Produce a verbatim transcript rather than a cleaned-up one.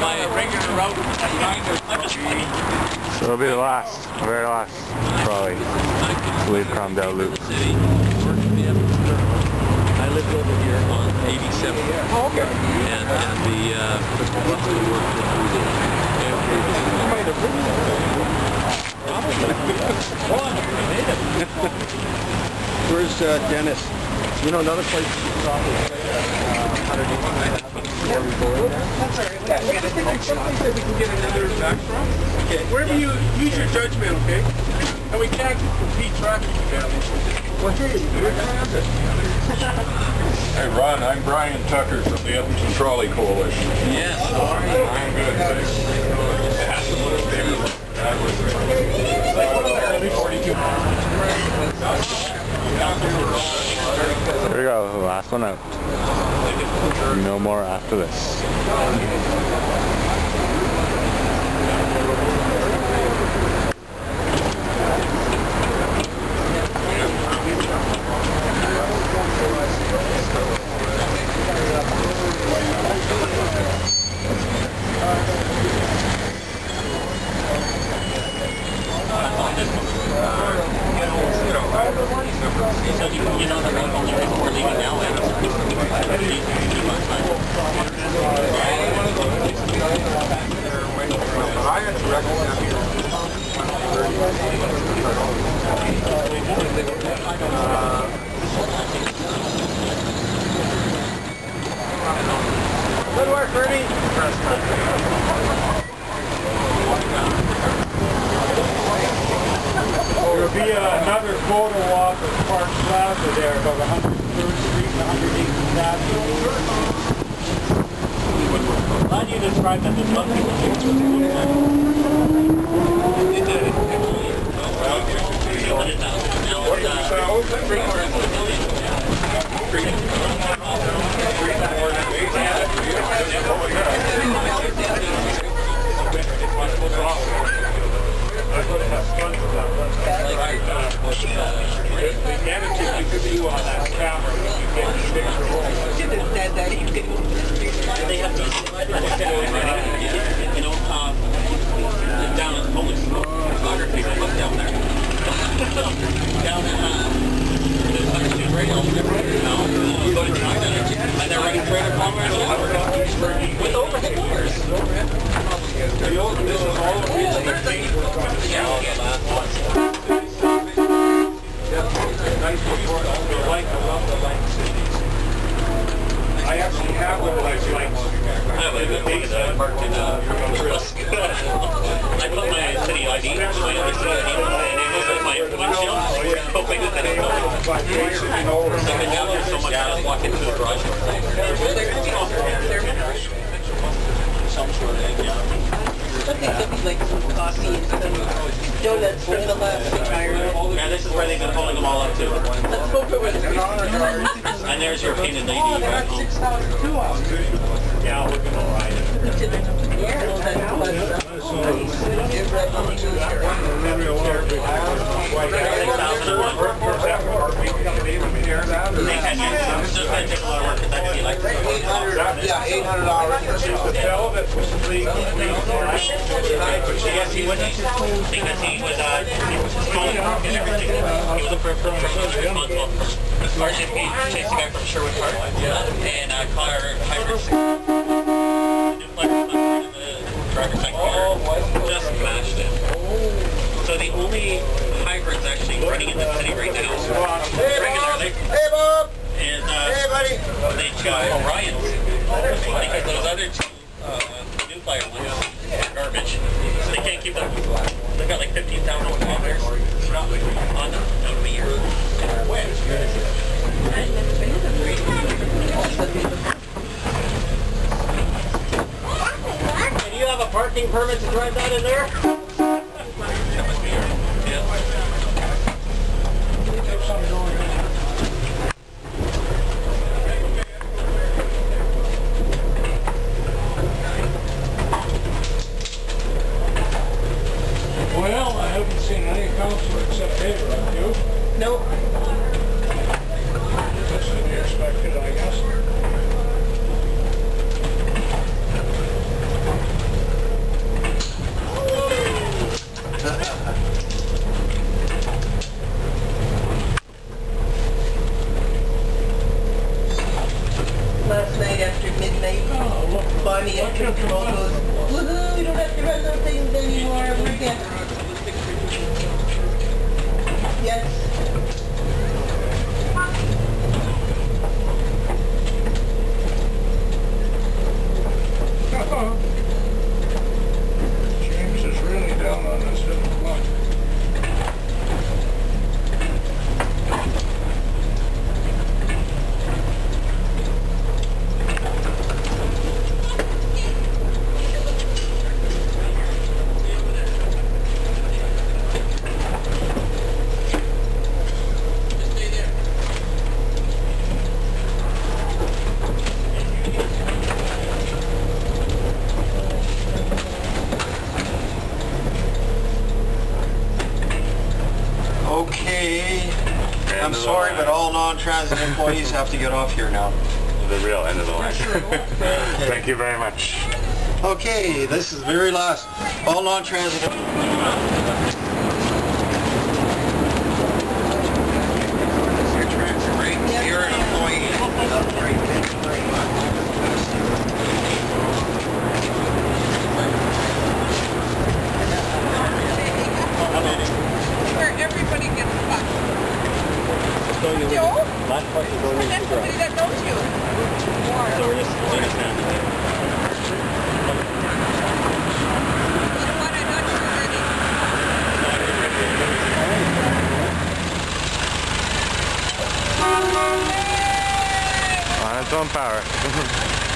my regular route and find as much money. So it'll be the last, the very last, probably, to leave Cromdell Loop. I lived over here on eighty-seven, oh, okay. and, and the uh, Where's uh, Dennis? You know another place you can talk to? Before we go in there? I'm sorry. Yeah, we gotta think of something that we can get another truck from. Okay. Wherever you use your judgment, okay? And we can't compete traffic together. Well, hey, hey, Ron, I'm Brian Tucker from the Edmonton Trolley Coalition. Yes. Oh, I'm good, thanks. That was there we go, last one out. No more after this. There'll be uh, another photo walk of Park Plaza there, about one hundred third street and one hundred eighth avenue. I'm glad you described that there's nothing to do with it. It did. And there's your painted lady. Oh, they're at six thousand two. Yeah, we're gonna ride it. Margin Pete chasing back from Sherwood Park, and uh, Connor Hybrids, the deflector in the driver's side corner, just mashed it. So the only hybrids actually running in the city right now, regularly, is uh, the two Orions, because those other two uh, new flyer ones are garbage, so they can't keep up. They've got like fifteen thousand kilometers on them out of the year. Do you have a parking permit to drive that in there? That must be yours. Yeah. Well, I haven't seen any council except David, have you? No. That's to be expected, I guess. Edmonton all goes, woohoo, we don't have to run those things anymore, we're good. Yes. I'm sorry, but all non-transit employees have to get off here now. The real end of the line. Thank you very much. Okay, this is the very last. All non-transit employees. It's on power.